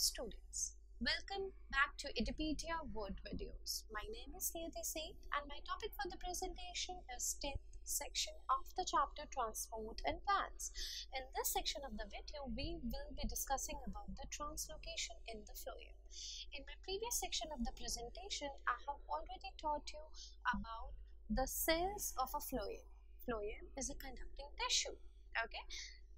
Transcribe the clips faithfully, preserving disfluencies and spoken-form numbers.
Students, welcome back to Edupedia World videos. My name is Nidhi Singh and my topic for the presentation is tenth section of the chapter Transport and Plants. In this section of the video, we will be discussing about the translocation in the phloem. In my previous section of the presentation, I have already taught you about the cells of a phloem. Phloem is a conducting tissue, okay,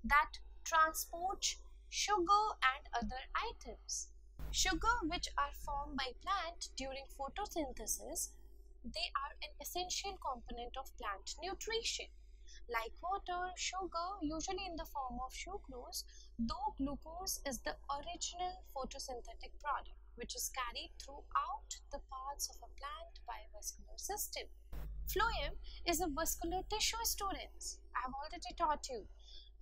that transports sugar and other items. Sugar, which are formed by plant during photosynthesis, they are an essential component of plant nutrition. Like water, sugar, usually in the form of sucrose, though glucose is the original photosynthetic product, which is carried throughout the parts of a plant by vascular system. Phloem is a vascular tissue, students. I have already taught you,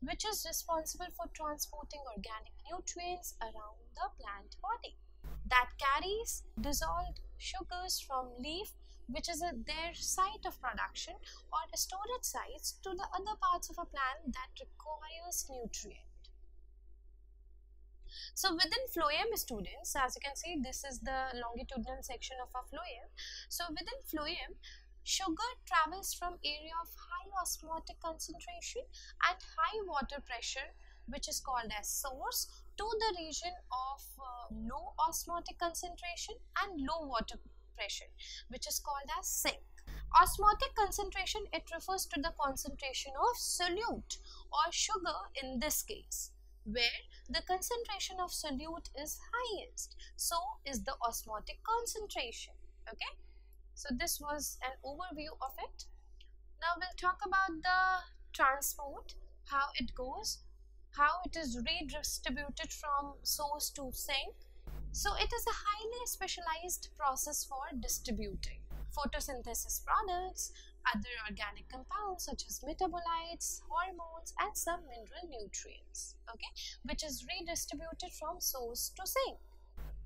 which is responsible for transporting organic nutrients around the plant body, that carries dissolved sugars from leaf, which is a, their site of production, or storage sites, to the other parts of a plant that requires nutrient. So within phloem, students, as you can see, this is the longitudinal section of a phloem. So within phloem, sugar travels from area of high osmotic concentration and high water pressure, which is called as source, to the region of uh, low osmotic concentration and low water pressure, which is called as sink. Osmotic concentration, it refers to the concentration of solute or sugar in this case, where the concentration of solute is highest, so is the osmotic concentration, okay. So this was an overview of it. Now we'll talk about the transport, how it goes, how it is redistributed from source to sink. So it is a highly specialized process for distributing photosynthesis products, other organic compounds such as metabolites, hormones and some mineral nutrients, okay, which is redistributed from source to sink.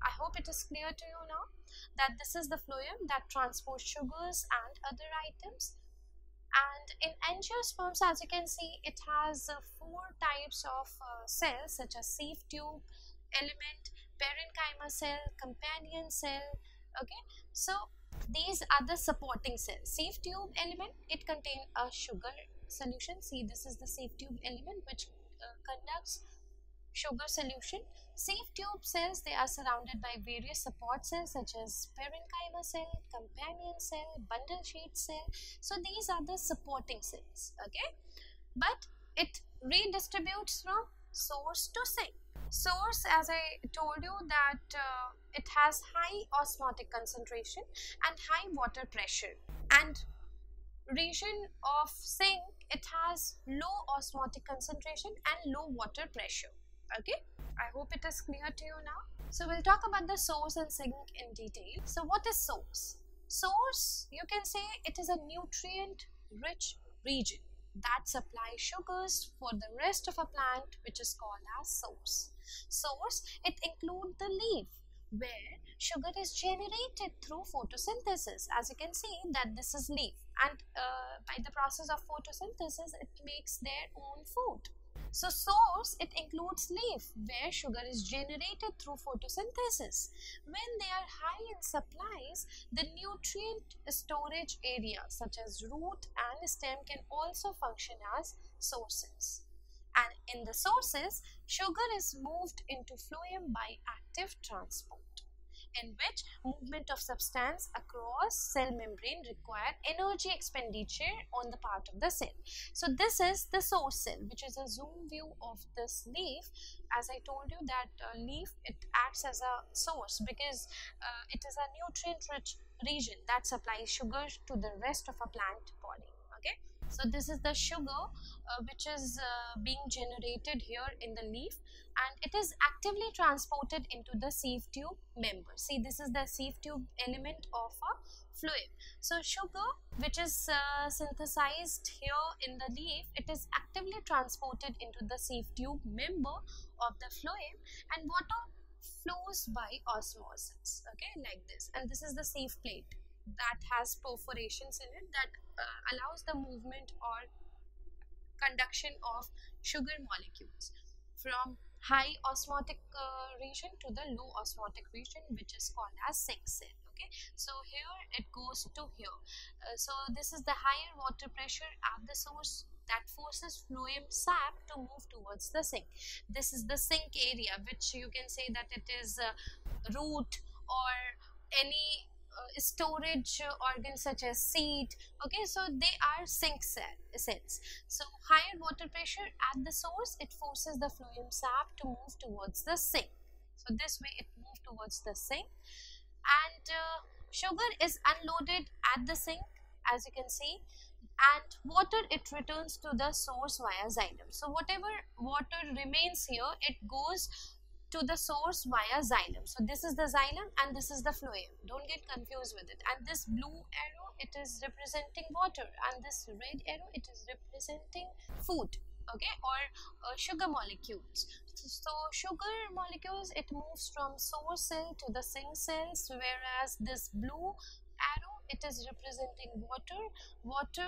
I hope it is clear to you now that this is the phloem that transports sugars and other items. And in angiosperms, as you can see, it has uh, four types of uh, cells such as sieve tube, element, parenchyma cell, companion cell, okay. So these are the supporting cells. Sieve tube element, it contains a sugar solution. See, this is the sieve tube element which uh, conducts sugar solution. Sieve tube cells, they are surrounded by various support cells such as parenchyma cell, companion cell, bundle sheet cell. So these are the supporting cells, okay. But it redistributes from source to sink. Source, as I told you, that uh, it has high osmotic concentration and high water pressure, and region of sink, it has low osmotic concentration and low water pressure, okay. I hope it is clear to you now. So we'll talk about the source and sink in detail. So what is source? Source, you can say, it is a nutrient rich region that supplies sugars for the rest of a plant, which is called as source. Source, it includes the leaf, where sugar is generated through photosynthesis. As you can see, that this is leaf, and uh, by the process of photosynthesis, it makes their own food. So source, it includes leaf, where sugar is generated through photosynthesis. When they are high in supplies, the nutrient storage area such as root and stem can also function as sources. And in the sources, sugar is moved into phloem by active transport, in which movement of substance across cell membrane require energy expenditure on the part of the cell. So this is the source cell, which is a zoom view of this leaf. As I told you that uh, leaf, it acts as a source because uh, it is a nutrient rich region that supplies sugar to the rest of a plant body, okay. So this is the sugar uh, which is uh, being generated here in the leaf, and it is actively transported into the sieve tube member. See, this is the sieve tube element of a phloem. So sugar, which is uh, synthesized here in the leaf, it is actively transported into the sieve tube member of the phloem, and water flows by osmosis, okay, like this. And this is the sieve plate that has perforations in it that uh, allows the movement or conduction of sugar molecules from high osmotic uh, region to the low osmotic region, which is called as sink cell. Okay, so here it goes to here. Uh, so this is the higher water pressure at the source that forces phloem sap to move towards the sink. This is the sink area, which you can say that it is uh, root or any uh, storage organ such as seed. Okay, so they are sink cell, cells. So higher water pressure at the source, it forces the phloem sap to move towards the sink. So this way it moves towards the sink, and uh, sugar is unloaded at the sink, as you can see, and water it returns to the source via xylem. So whatever water remains here, it goes to the source via xylem. So this is the xylem and this is the phloem, don't get confused with it. And this blue arrow, it is representing water, and this red arrow, it is representing food, okay, or uh, sugar molecules. So sugar molecules, it moves from source cell to the sink cells, whereas this blue arrow, it is representing water. Water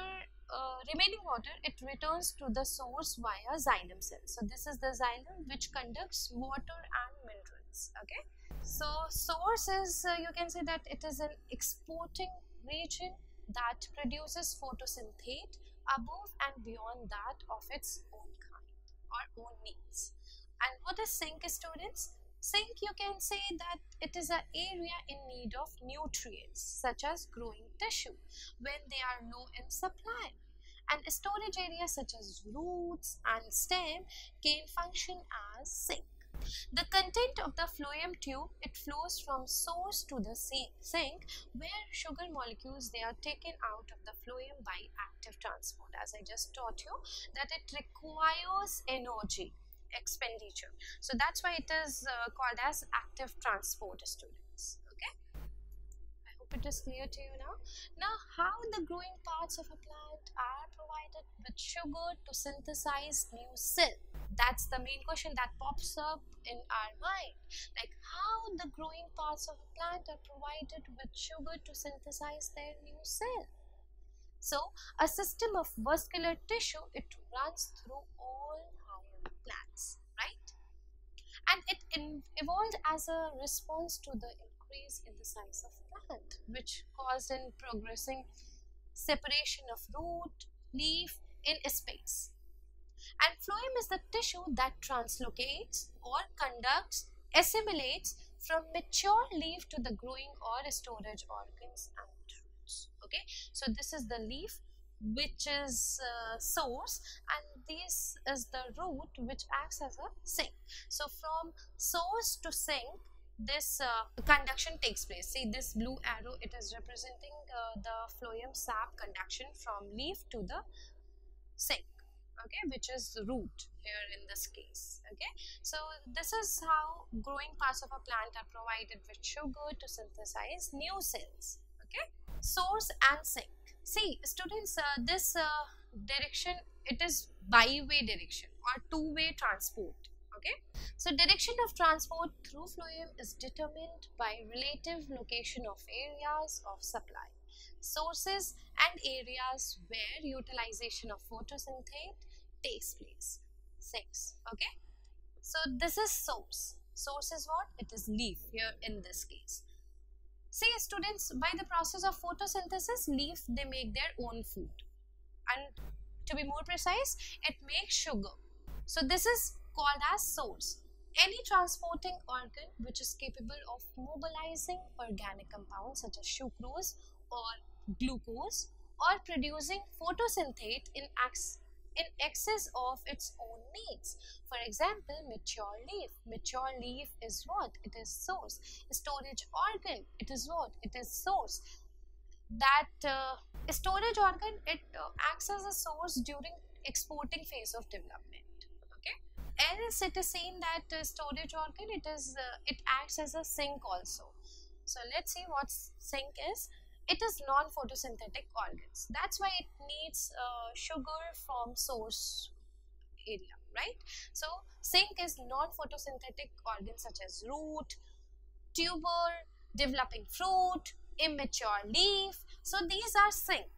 uh, remaining water, it returns to the source via xylem cells. So this is the xylem which conducts water and minerals. Okay, so source is uh, you can say that it is an exporting region that produces photosynthate above and beyond that of its own kind or own needs. And what is sink, students? Sink, you can say that it is an area in need of nutrients such as growing tissue when they are low in supply, and storage areas such as roots and stem can function as sink. The content of the phloem tube, it flows from source to the sink, where sugar molecules, they are taken out of the phloem by active transport, as I just taught you that it requires energy expenditure. So that's why it is uh, called as active transport, students. Okay, I hope it is clear to you now. Now, how the growing parts of a plant are provided with sugar to synthesize new cell? That's the main question that pops up in our mind, like how the growing parts of a plant are provided with sugar to synthesize their new cell. So a system of vascular tissue, it runs through all plants, right? And it in evolved as a response to the increase in the size of plant, which caused in progressing separation of root, leaf in space. And phloem is the tissue that translocates or conducts, assimilates from mature leaf to the growing or storage organs and roots. Okay, so this is the leaf, which is uh, source, and this is the root, which acts as a sink. So from source to sink, this uh, conduction takes place. See, this blue arrow, it is representing uh, the phloem sap conduction from leaf to the sink, okay, which is root here in this case. Okay, so this is how growing parts of a plant are provided with sugar to synthesize new cells. Okay, source and sink. See, students, uh, this uh, direction, it is bi-way direction or two-way transport. Okay, so direction of transport through phloem is determined by relative location of areas of supply, sources and areas where utilization of photosynthate takes place. Six. Okay, so this is source. Source is what? It is leaf here in this case. See, students, by the process of photosynthesis, leaf, they make their own food, and to be more precise, it makes sugar. So this is called as source. Any transporting organ which is capable of mobilizing organic compounds such as sucrose or glucose, or producing photosynthate in ex in excess of its own needs. For example, mature leaf. Mature leaf is what? It is source. Storage organ, it is what? It is source. That uh, storage organ, it uh, acts as a source during exporting phase of development. Okay, else it is seen that uh, storage organ, it is uh, it acts as a sink also. So let's see what sink is. It is non-photosynthetic organs. That's why it needs uh, sugar from source area, right? So sink is non-photosynthetic organs such as root, tuber, developing fruit, immature leaf. So these are sink.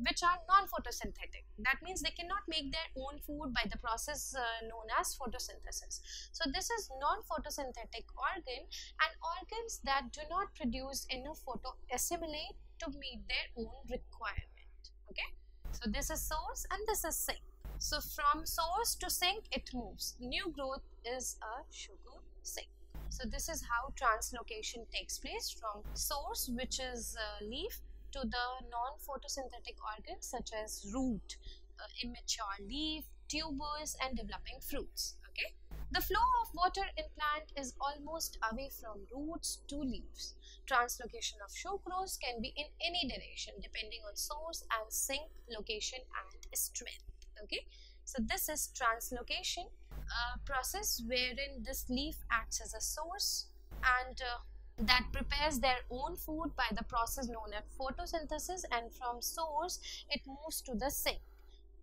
which are non-photosynthetic. That means they cannot make their own food by the process uh, known as photosynthesis. So this is non-photosynthetic organ, and organs that do not produce enough photoassimilate to meet their own requirement. Okay, so this is source and this is sink. So from source to sink it moves. New growth is a sugar sink. So this is how translocation takes place from source, which is uh, leaf, to the non-photosynthetic organs such as root, uh, immature leaf, tubers and developing fruits. Okay, the flow of water in plant is almost away from roots to leaves. Translocation of sucrose can be in any direction depending on source and sink location and strength. Okay, so this is translocation, a process wherein this leaf acts as a source and uh, that prepares their own food by the process known as photosynthesis, and from source it moves to the sink.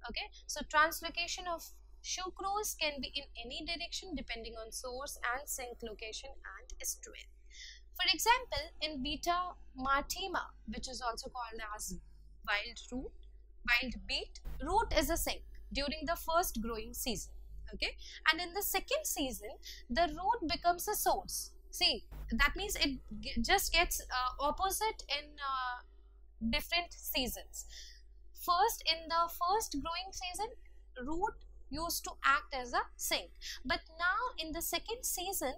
Okay, so translocation of sucrose can be in any direction depending on source and sink location and strength. For example, in Beta martima, which is also called as wild root, wild beet, root is a sink during the first growing season. Okay, and in the second season the root becomes a source. See, that means it just gets uh, opposite in uh, different seasons. First, in the first growing season, root used to act as a sink, but now in the second season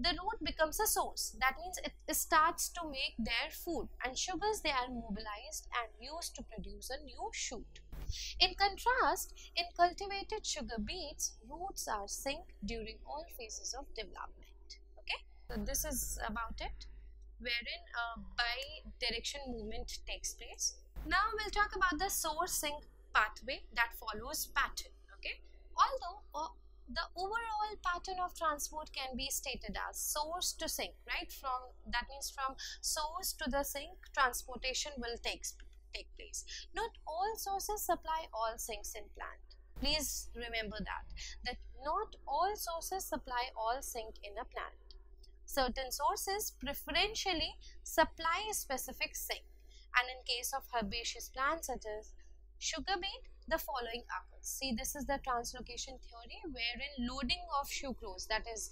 the root becomes a source. That means it starts to make their food, and sugars, they are mobilized and used to produce a new shoot. In contrast, in cultivated sugar beets, roots are sink during all phases of development. So this is about it, wherein uh, bi-direction movement takes place. Now we'll talk about the source-sink pathway that follows pattern. Okay, although uh, the overall pattern of transport can be stated as source to sink, right? From that means from source to the sink, transportation will take take place. Not all sources supply all sinks in plant. Please remember that that not all sources supply all sink in a plant. Certain sources preferentially supply a specific sink, and in case of herbaceous plants such as sugar beet, the following occurs. See, this is the translocation theory, wherein loading of sucrose, that is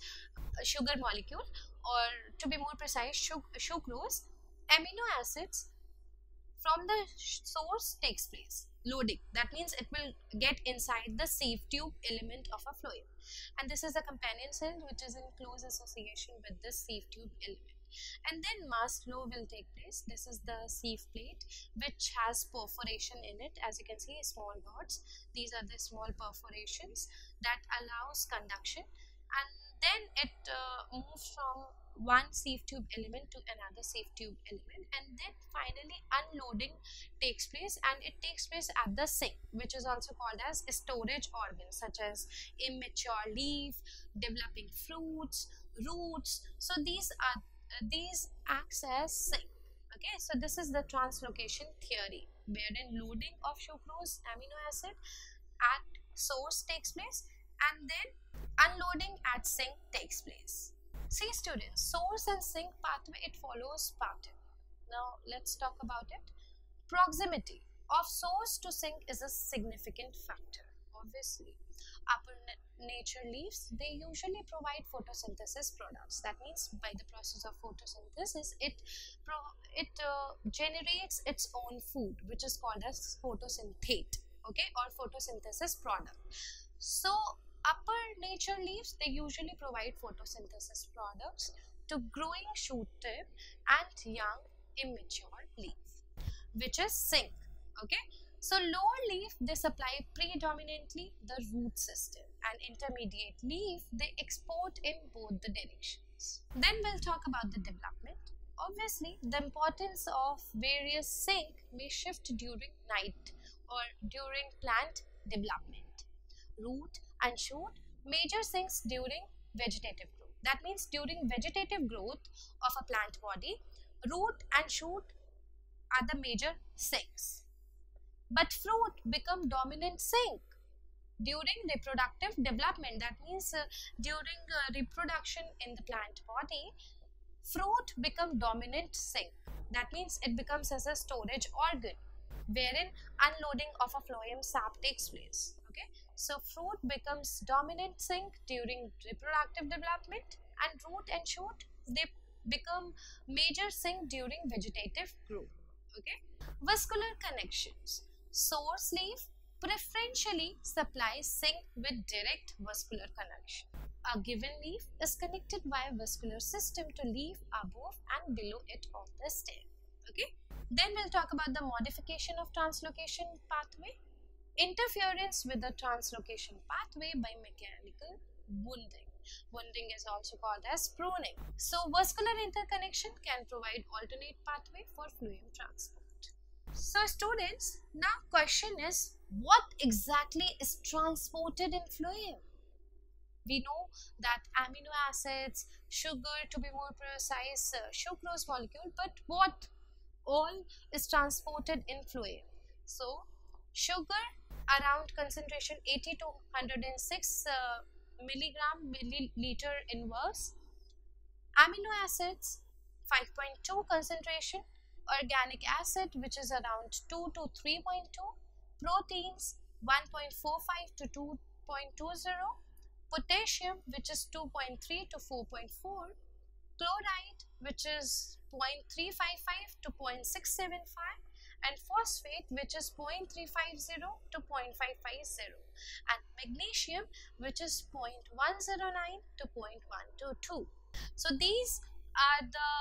a sugar molecule, or to be more precise sucrose, amino acids from the source takes place. Loading, that means it will get inside the sieve tube element of a phloem, and this is a companion cell which is in close association with the sieve tube element, and then mass flow will take place. This is the sieve plate which has perforation in it. As you can see, small dots, these are the small perforations that allows conduction, and then it uh, moves from one sieve tube element to another sieve tube element, and then finally unloading takes place, and it takes place at the sink, which is also called as a storage organ, such as immature leaf, developing fruits, roots. So these are uh, these acts as sink. Okay, so this is the translocation theory, wherein loading of sucrose amino acid at source takes place, and then unloading at sink takes place. See students, source and sink pathway, it follows pattern. Now let's talk about it. Proximity of source to sink is a significant factor. Obviously, upper nature leaves, they usually provide photosynthesis products. That means by the process of photosynthesis, it pro it uh, generates its own food, which is called as photosynthate. Okay, or photosynthesis product. So upper nature leaves, they usually provide photosynthesis products to growing shoot tip and young immature leaf, which is sink. Okay, so lower leaf, they supply predominantly the root system, and intermediate leaf, they export in both the directions. Then we'll talk about the development. Obviously, the importance of various sink may shift during night or during plant development. Root and shoot major sinks during vegetative growth. That means during vegetative growth of a plant body, root and shoot are the major sinks, but fruit become dominant sink during reproductive development. That means uh, during uh, reproduction in the plant body, fruit become dominant sink. That means it becomes as a storage organ. wherein unloading of a phloem sap takes place. Okay, so fruit becomes dominant sink during reproductive development, and root and shoot, they become major sink during vegetative growth. Okay, vascular connections. Source leaf preferentially supplies sink with direct vascular connection. A given leaf is connected by vascular system to leaf above and below it of the stem. Okay, then we'll talk about the modification of translocation pathway. Interference with the translocation pathway by mechanical wounding. Wounding is also called as pruning. So vascular interconnection can provide alternate pathway for phloem transport. So students, now question is, what exactly is transported in phloem? We know that amino acids, sugar, to be more precise, uh, sucrose molecule, but what all is transported in phloem? So sugar around concentration eighty to one hundred six uh, milligram milliliter inverse, amino acids five point two concentration, organic acid which is around two to three point two, proteins one point four five to two point two zero, potassium which is two point three to four point four, chloride which is zero point three five five to zero point six seven five, and phosphate which is zero point three five zero to zero point five five zero, and magnesium which is zero point one zero nine to zero point one two two. So these are the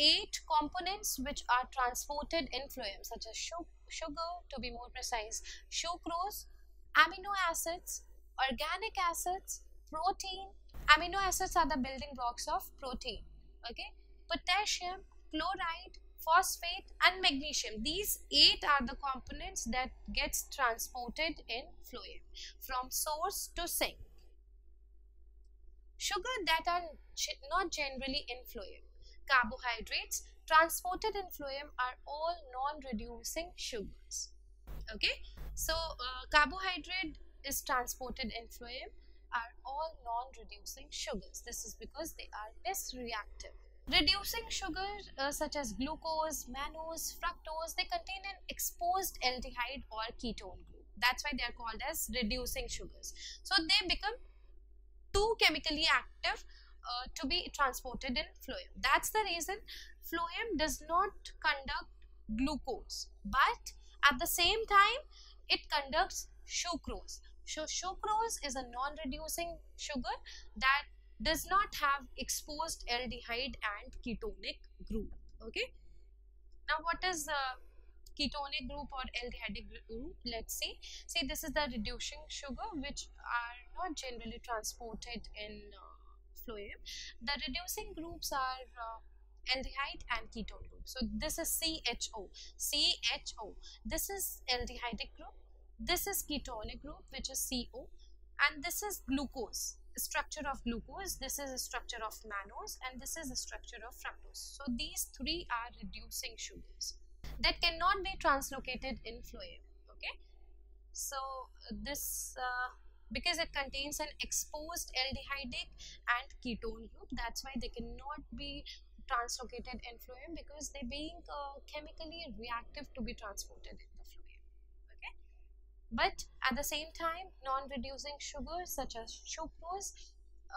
eight components which are transported in phloem, such as sugar, to be more precise, sucrose, amino acids, organic acids, protein. Amino acids are the building blocks of protein. Okay, potassium, chloride, phosphate and magnesium. These eight are the components that gets transported in phloem from source to sink. Sugar that are not generally in phloem. Carbohydrates transported in phloem are all non-reducing sugars. Okay, so uh, carbohydrate is transported in phloem are all non-reducing sugars. This is because they are less reactive. Reducing sugars uh, such as glucose, mannose, fructose, they contain an exposed aldehyde or ketone group. That's why they are called as reducing sugars. So they become too chemically active Uh, to be transported in phloem. That's the reason phloem does not conduct glucose, but at the same time it conducts sucrose. So sucrose is a non-reducing sugar that does not have exposed aldehyde and ketonic group. Okay, now what is the uh, ketonic group or aldehydic group? Let's see. See, this is the reducing sugar which are not generally transported in uh, phloem. The reducing groups are uh, aldehyde and ketone group. So this is C H O, C H O. This is aldehydic group. This is ketonic group which is C O, and this is glucose, structure of glucose. This is a structure of mannose, and this is a structure of fructose. So these three are reducing sugars that cannot be translocated in phloem. Okay, so this. Uh, Because it contains an exposed aldehydic and ketone group, that's why they cannot be translocated in phloem, because they being uh, chemically reactive to be transported in the phloem. Okay, but at the same time, non-reducing sugars such as sucrose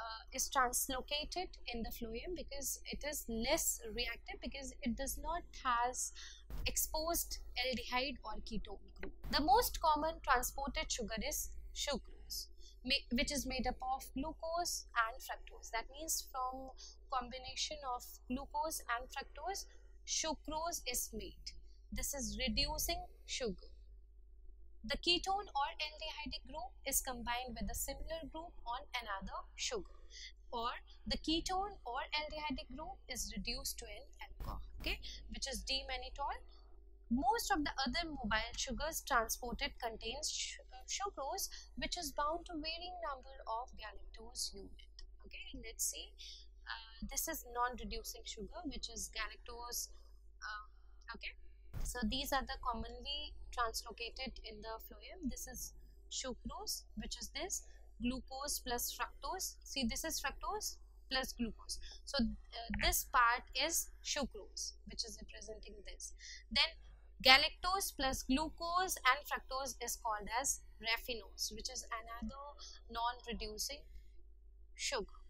uh, is translocated in the phloem because it is less reactive, because it does not has exposed aldehyde or ketone group. The most common transported sugar is sucrose, which is made up of glucose and fructose. That means from combination of glucose and fructose, sucrose is made. This is reducing sugar. The ketone or aldehydic group is combined with a similar group on another sugar, or the ketone or aldehydic group is reduced to an alcohol, okay, which is d-mannitol. Most of the other mobile sugars transported contains sh sucrose, which is bound to varying number of galactose unit. Okay, let's see. Uh, this is non-reducing sugar, which is galactose. Uh, okay, so these are the commonly translocated in the phloem. This is sucrose, which is this glucose plus fructose. See, this is fructose plus glucose. So uh, this part is sucrose, which is representing this. Then Galactose plus glucose and fructose is called as raffinose, which is another non-reducing sugar.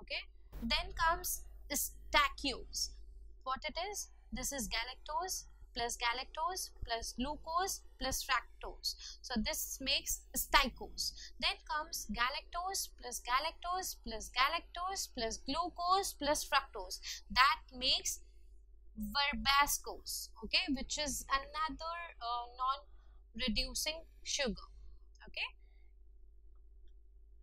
Okay, then comes stachyose. What it is? This is galactose plus galactose plus glucose plus fructose. So this makes stachyose. Then comes galactose plus galactose plus galactose plus glucose plus fructose. That makes verbascose, okay, which is another uh, non-reducing sugar, okay,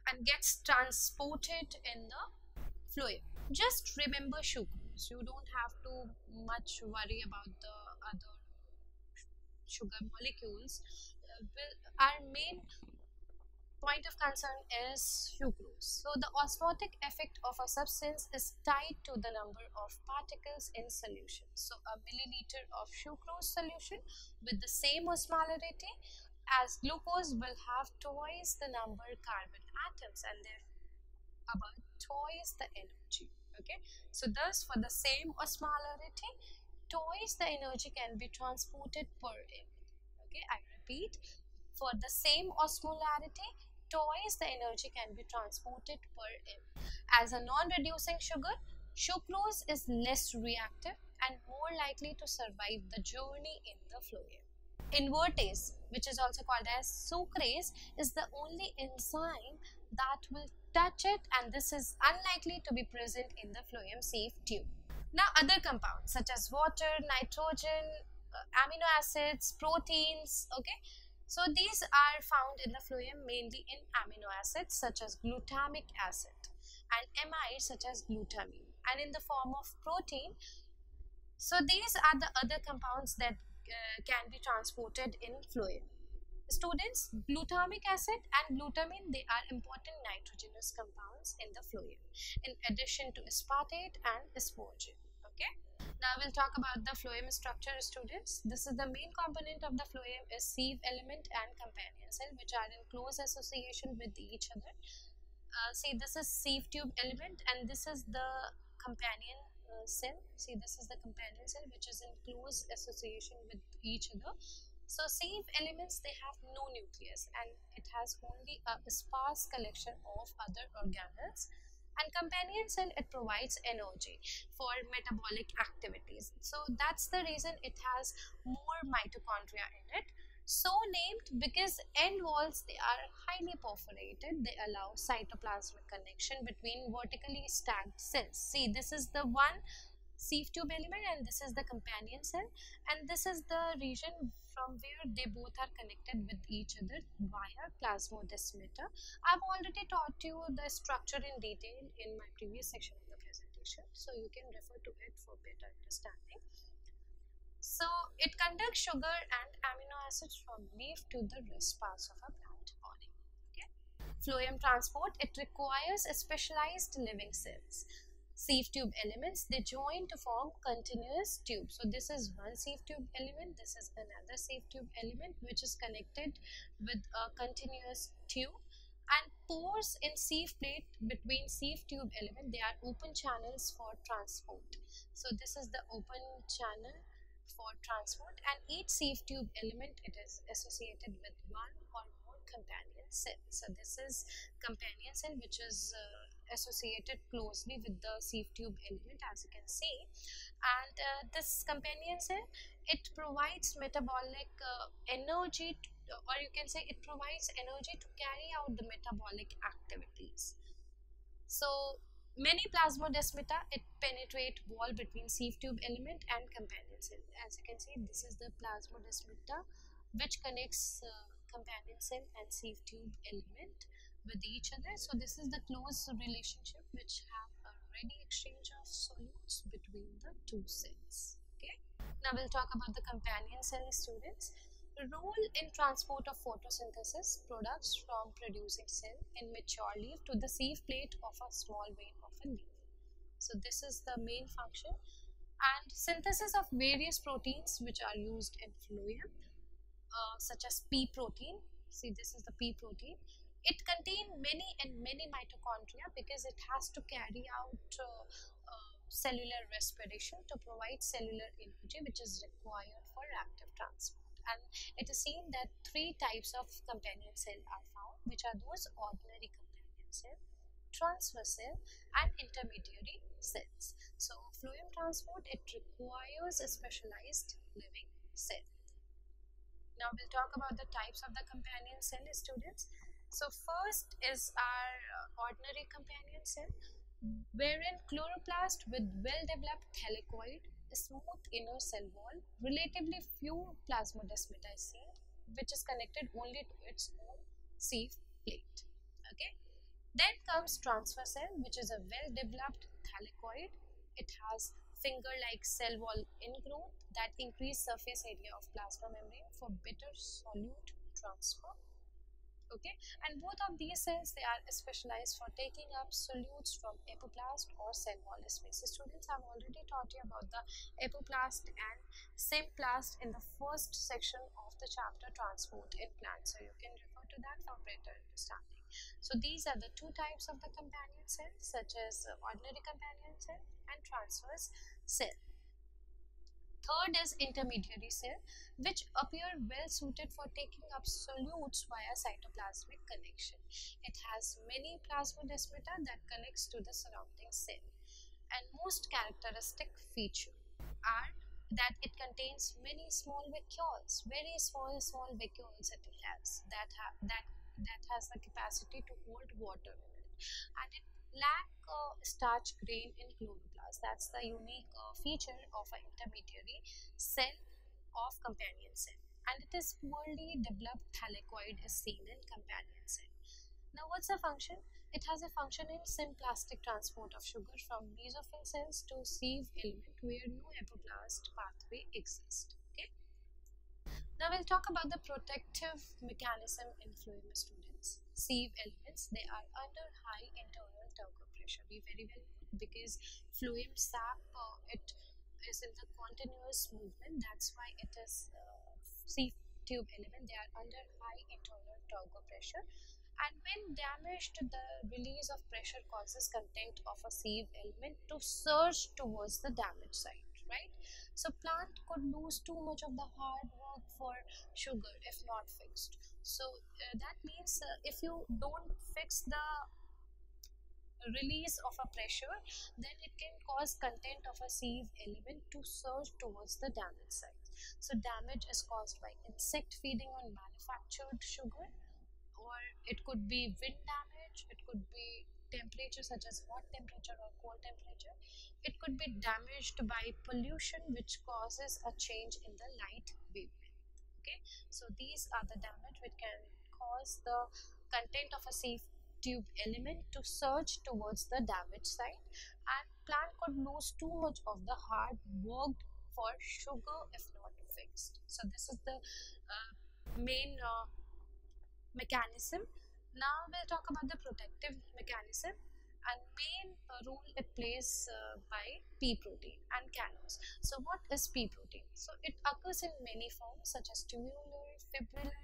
and gets transported in the fluid. Just remember sugars. You don't have to much worry about the other sugar molecules. Uh, will, our main point of concern is sucrose. So the osmotic effect of a substance is tied to the number of particles in solution. So a milliliter of sucrose solution with the same osmolarity as glucose will have twice the number carbon atoms and therefore about twice the energy. Okay, so thus for the same osmolarity, twice the energy can be transported per ml. Okay, I repeat, for the same osmolarity, twice the energy can be transported per ml. As a non-reducing sugar, sucrose is less reactive and more likely to survive the journey in the fluid. Invertase, which is also called as sucrase, is the only enzyme that will touch it, and this is unlikely to be present in the phloem safe tube. Now, other compounds such as water, nitrogen, uh, amino acids, proteins, okay. So these are found in the phloem mainly in amino acids such as glutamic acid and M I such as glutamine, and in the form of protein. So these are the other compounds that uh, can be transported in phloem. Students, glutamic acid and glutamine, they are important nitrogenous compounds in the phloem in addition to aspartate and asparagine. Okay, now we'll talk about the phloem structure, students. This is the main component of the phloem is sieve element and companion cell, which are in close association with each other. Uh, see, this is sieve tube element and this is the companion uh, cell. See, this is the companion cell which is in close association with each other. So sieve elements, they have no nucleus and it has only a sparse collection of other organelles, and companion cell, it provides energy for metabolic activities. So that's the reason it has more mitochondria in it. So named because end walls, they are highly perforated. They allow cytoplasmic connection between vertically stacked cells. See, this is the one sieve tube element and this is the companion cell, and this is the region from where they both are connected with each other via plasmodesmata. I've already taught you the structure in detail in my previous section of the presentation, so you can refer to it for better understanding. So it conducts sugar and amino acids from leaf to the rest parts of a plant body. Okay, phloem transport, it requires specialized living cells. Sieve tube elements, they join to form continuous tube. So this is one sieve tube element, this is another sieve tube element which is connected with a continuous tube, and pores in sieve plate between sieve tube element, they are open channels for transport. So this is the open channel for transport, and each sieve tube element, it is associated with one or more companion cell. So this is companion cell which is uh, associated closely with the sieve tube element, as you can see, and uh, this companion cell, it provides metabolic uh, energy to, or you can say it provides energy to carry out the metabolic activities. So many plasmodesmata, it penetrate wall between sieve tube element and companion cell. As you can see, this is the plasmodesmata which connects uh, companion cell and sieve tube element with each other. So this is the close relationship which have a ready exchange of solutes between the two cells. Okay, now we'll talk about the companion cell, students. Role in transport of photosynthesis products from producing cell in mature leaf to the sieve plate of a small vein of a leaf. So this is the main function, and synthesis of various proteins which are used in phloem, uh, such as pea protein. See, this is the pea protein. It contains many and many mitochondria because it has to carry out uh, uh, cellular respiration to provide cellular energy which is required for active transport. And it is seen that three types of companion cell are found, which are those ordinary companion cell, transverse cell and intermediary cells. So phloem transport, it requires a specialized living cell. Now we'll talk about the types of the companion cell, students. So first is our ordinary companion cell, wherein chloroplast with well-developed thylakoid, a smooth inner cell wall, relatively few plasmodesmata is seen, which is connected only to its own sieve plate. Okay. Then comes transverse cell, which is a well-developed thylakoid. It has finger-like cell wall ingrowth that increase surface area of plasma membrane for better solute transfer. Okay, and both of these cells, they are specialized for taking up solutes from apoplast or cell wall space. Students, I have already taught you about the apoplast and symplast in the first section of the chapter transport in plants, so you can refer to that for better understanding. So these are the two types of the companion cells, such as ordinary companion cell and transverse cell. Third is intermediary cell, which appear well suited for taking up solutes via cytoplasmic connection. It has many plasmodesmata that connects to the surrounding cell. And most characteristic feature are that it contains many small vacuoles, very small small vacuoles that it has, that ha that that has the capacity to hold water in it, and it lack uh, starch grain in chloroplast. That's the unique uh, feature of an intermediary cell of companion cell, and it is poorly developed thylakoid is seen in companion cell. Now what's the function? It has a function in symplastic transport of sugar from mesophyll cells to sieve element where no apoplast pathway exists. Okay. Now we'll talk about the protective mechanism in phloem, students. Sieve elements, they are under high internal pressure. We very well know because phloem sap uh, it is in the continuous movement. That's why it is uh, sieve tube element. They are under high internal turgor pressure, and when damaged, the release of pressure causes content of a sieve element to surge towards the damaged site. Right? So plant could lose too much of the hard work for sugar if not fixed. So uh, that means uh, if you don't fix the release of a pressure, then it can cause content of a sieve element to surge towards the damaged site. So damage is caused by insect feeding on manufactured sugar, or it could be wind damage, it could be temperature such as hot temperature or cold temperature, it could be damaged by pollution which causes a change in the light wavelength. Okay, so these are the damage which can cause the content of a sieve tube element to surge towards the damaged site, and plant could lose too much of the hard work for sugar if not fixed. So this is the uh, main uh, mechanism. Now we'll talk about the protective mechanism and main uh, role it plays uh, by pea protein and callose. So what is pea protein? So it occurs in many forms such as tumular, fibrillar,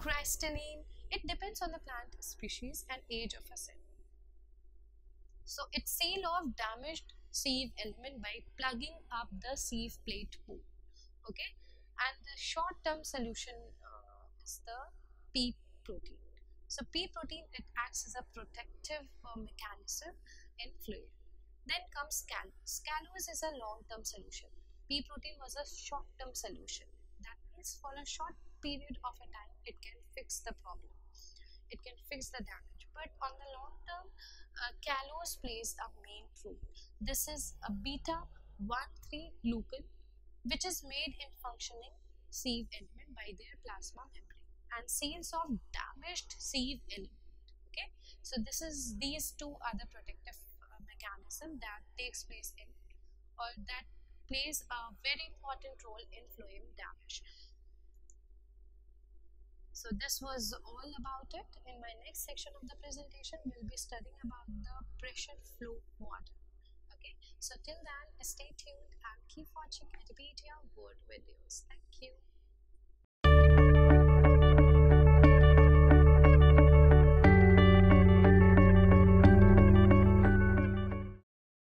crystalline. It depends on the plant species and age of a cell. So it seal off damaged sieve element by plugging up the sieve plate pore. Okay, and the short term solution uh, is the pea protein. So pea protein, it acts as a protective uh, mechanism in phloem. Then comes callose. Callose is a long term solution. Pea protein was a short term solution. That means for a short period of a time it can fix the problem, it can fix the damage, but on the long term uh, callose plays a main role. This is a beta one three glucan which is made in functioning sieve element by their plasma membrane and seals off damaged sieve element. Okay, so this is, these two are the protective uh, mechanism that takes place in, or that plays a very important role in phloem damage. So this was all about it. In my next section of the presentation, we'll be studying about the pressure flow model. Okay, so till then, stay tuned and keep watching Edupedia World videos. Thank you.